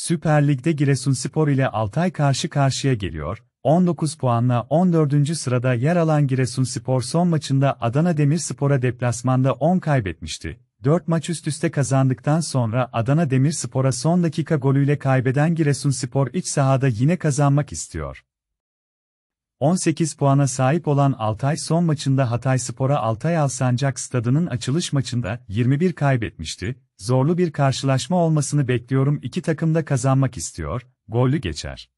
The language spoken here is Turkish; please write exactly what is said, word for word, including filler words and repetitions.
Süper Lig'de Giresunspor ile Altay karşı karşıya geliyor. on dokuz puanla on dördüncü sırada yer alan Giresunspor son maçında Adana Demirspor'a deplasmanda on kaybetmişti. dört maç üst üste kazandıktan sonra Adana Demirspor'a son dakika golüyle kaybeden Giresunspor iç sahada yine kazanmak istiyor. on sekiz puana sahip olan Altay son maçında Hatayspor'a Altay Alsancak Stadı'nın açılış maçında yirmi bir kaybetmişti. Zorlu bir karşılaşma olmasını bekliyorum. İki takım da kazanmak istiyor. Gollü geçer.